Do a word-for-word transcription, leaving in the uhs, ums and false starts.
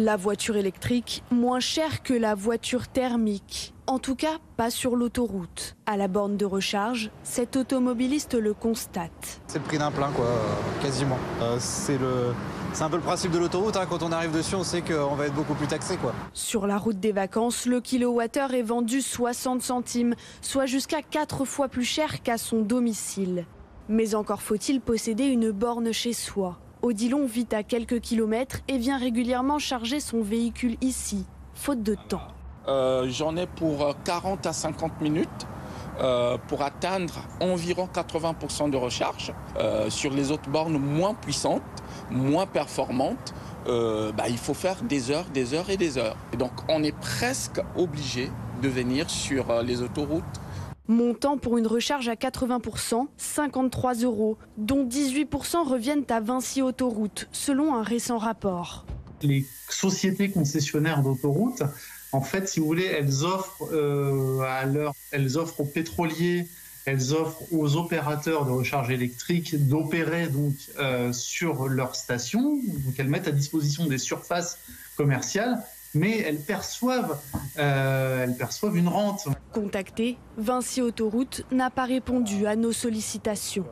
La voiture électrique, moins chère que la voiture thermique. En tout cas, pas sur l'autoroute. À la borne de recharge, cet automobiliste le constate. C'est le prix d'un plein, quoi, quasiment. Euh, c'est le... C'est un peu le principe de l'autoroute, hein. Quand on arrive dessus, on sait qu'on va être beaucoup plus taxé, quoi. Sur la route des vacances, le kilowattheure est vendu soixante centimes, soit jusqu'à quatre fois plus cher qu'à son domicile. Mais encore faut-il posséder une borne chez soi. Odilon vit à quelques kilomètres et vient régulièrement charger son véhicule ici, faute de temps. Euh, j'en ai pour quarante à cinquante minutes. Euh, pour atteindre environ quatre-vingts pour cent de recharge. Euh, sur les autres bornes moins puissantes, moins performantes, euh, bah, il faut faire des heures, des heures et des heures. Et donc on est presque obligé de venir sur euh, les autoroutes. Montant pour une recharge à quatre-vingts pour cent, cinquante-trois euros, dont dix-huit pour cent reviennent à Vinci Autoroute, selon un récent rapport. Les sociétés concessionnaires d'autoroutes, en fait, si vous voulez, elles offrent, euh, à leur, elles offrent aux pétroliers, elles offrent aux opérateurs de recharge électrique d'opérer donc euh, sur leurs stations. Donc elles mettent à disposition des surfaces commerciales, mais elles perçoivent, euh, elles perçoivent une rente. Contacté, Vinci Autoroute n'a pas répondu à nos sollicitations.